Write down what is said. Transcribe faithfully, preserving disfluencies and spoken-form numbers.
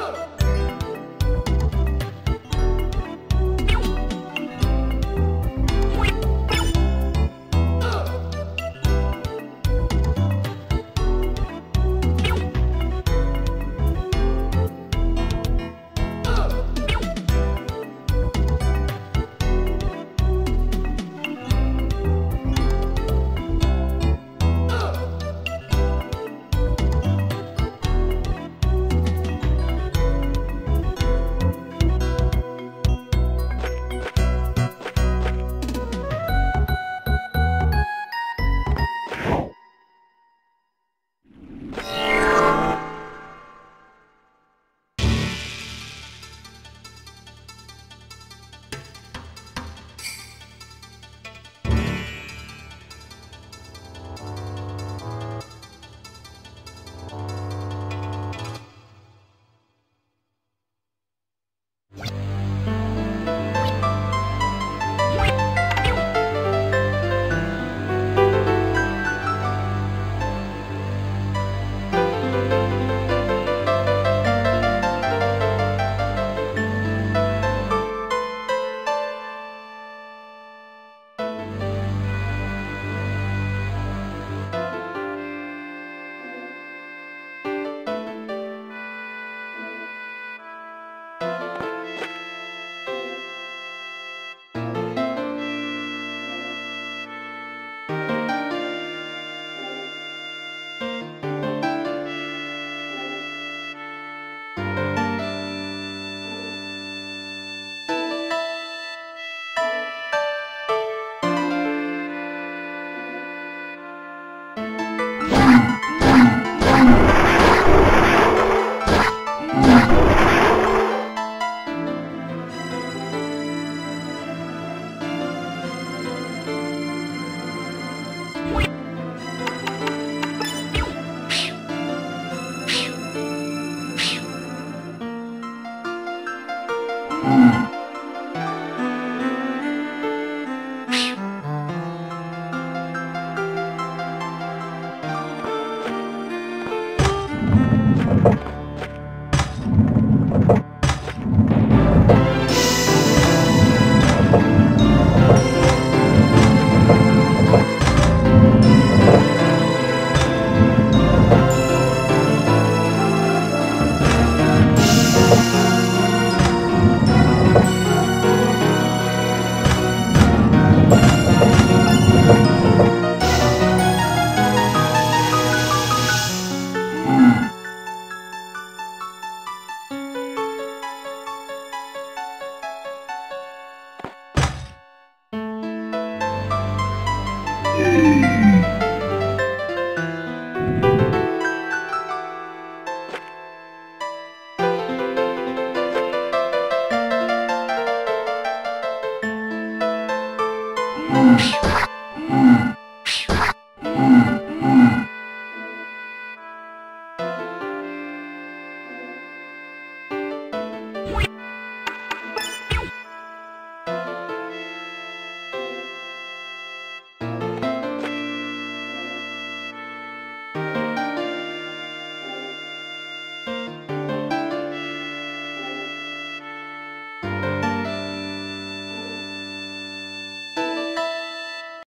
go!